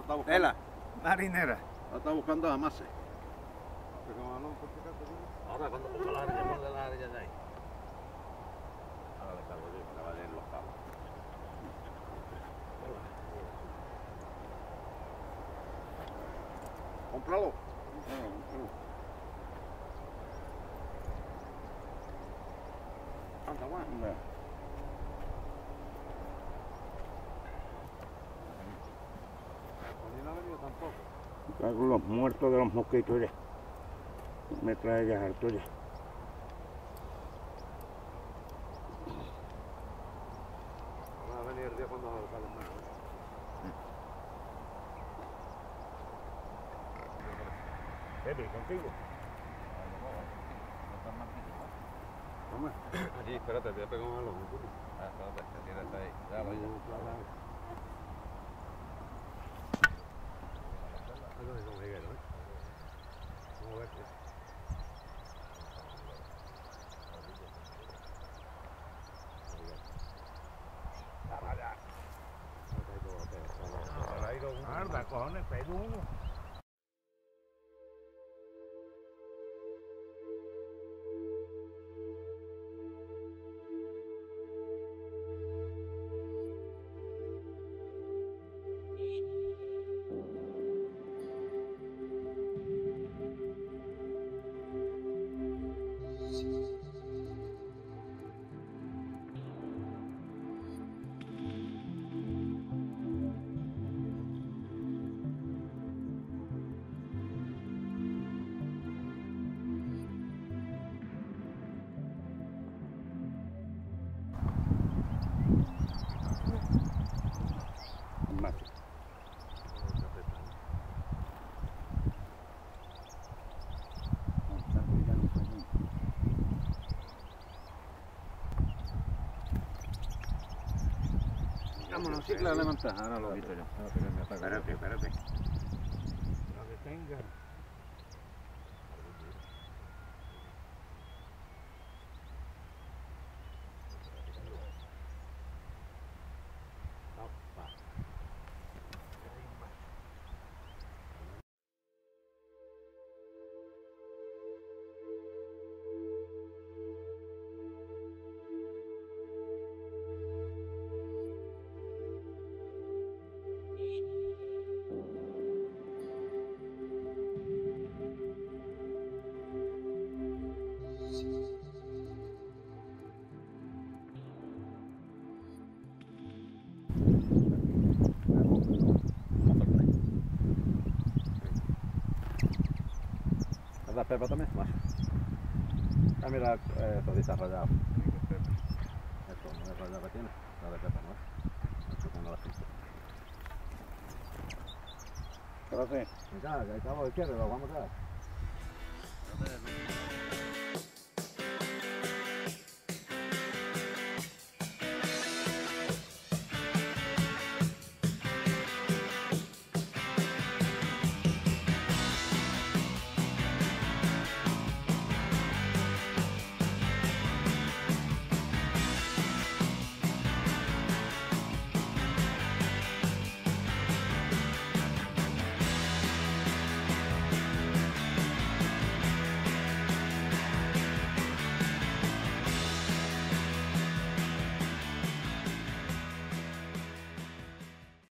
está buscando. Tela. Marinera. La está buscando a Mase. Ahora cuando puso la arilla, ponle la arilla de ahí. Ahora le cargo yo para valer los cabos. Cómpralo. Anda, guau. Traigo los muertos de los mosquitos, ya. Me trae ya harto ya. Va a venir el día cuando va a buscar los muertos. Epi, ¿contigo? Vamos. Allí, espérate, te voy a pegar un balón. Ah, espérate, quédate ahí. Ya voy ya. Arda, cojones, pego uno. Vámonos, cicla, levanta. Ahora lo quito yo. Espérate, espérate. No detenga. La pepa también, más. Ah, mira, todita rayada. Esto no es rayada que tiene, la de pepa no es. Esto cuando la pista. Pero sí, mira, que hay cabo de izquierda, lo vamos a dar.